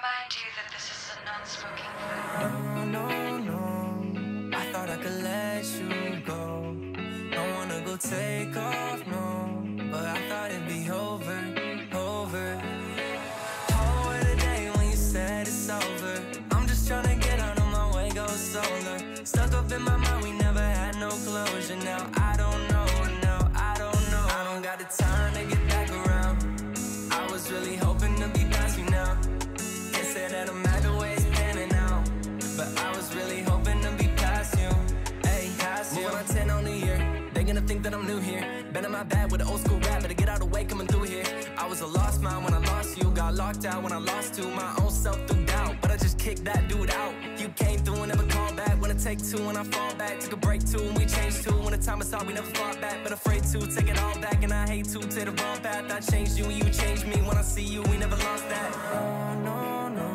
remind you that this is a non-smoking room. No, I thought I could let you go. Don't wanna go take off, no, but I thought it'd be over. Oh, what a day when you said it's over. I'm just tryna get out of my way, go solar. Stuck up in my mind, we never had no closure. Now I don't know. I don't got the time to get back around. I was really hoping to be past you now. Can't say that I'm mad the way it's panning out, but I was really hoping to be past you. Hey, past you. Moving on 10 on the year. They gonna think that I'm new here. Been in my bag with an old school rap, better get out of the way, coming through here. I was a lost mind when I lost you. Got locked out when I lost to my own self through doubt. But I just kicked that dude out. You came through and never called back. When I take two and I fall back. Took a break too and we changed too. When the time is all, we never fought back. But afraid to take it all back. And I hate to take the wrong path. I changed you and you changed me. When I see you, we never lost that. No,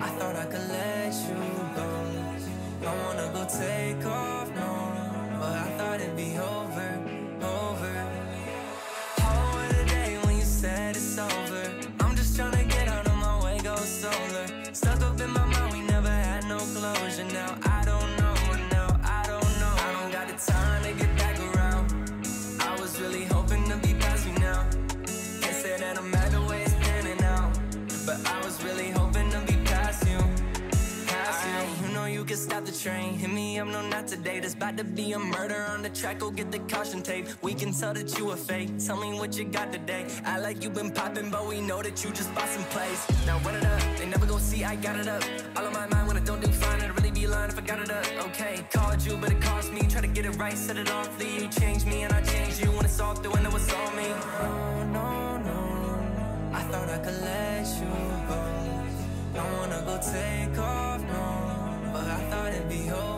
I thought I could let you go. Don't wanna go take off, no. But I thought it'd be over. Oh, what a day when you said it's over. I'm just tryna get out of my way, go solar. Stuck up in my mind, we never had no closure. Now I don't know. I don't got the time to get back around. I was really hoping to be past you now. Can't say that I'm mad the way it's panning out, but I was really hoping to be past you. You know you can stop the train. Hit me up, no, not today. There's about to be a murder on the track. Go get the caution tape. We can tell that you a fake. Tell me what you got today. I like you been popping, but we know that you just bought some plays. Now run it up. They never gon' see I got it up. All on my mind when I don't do fine. I'd really be lying if I got it up. Okay, called you, but it cost me. Try to get it right, set it off. Leave you changed me and I changed you. When it's all through, I know it's all me. No. I thought I could let you go. Don't wanna go take off, no. But I thought it'd be over.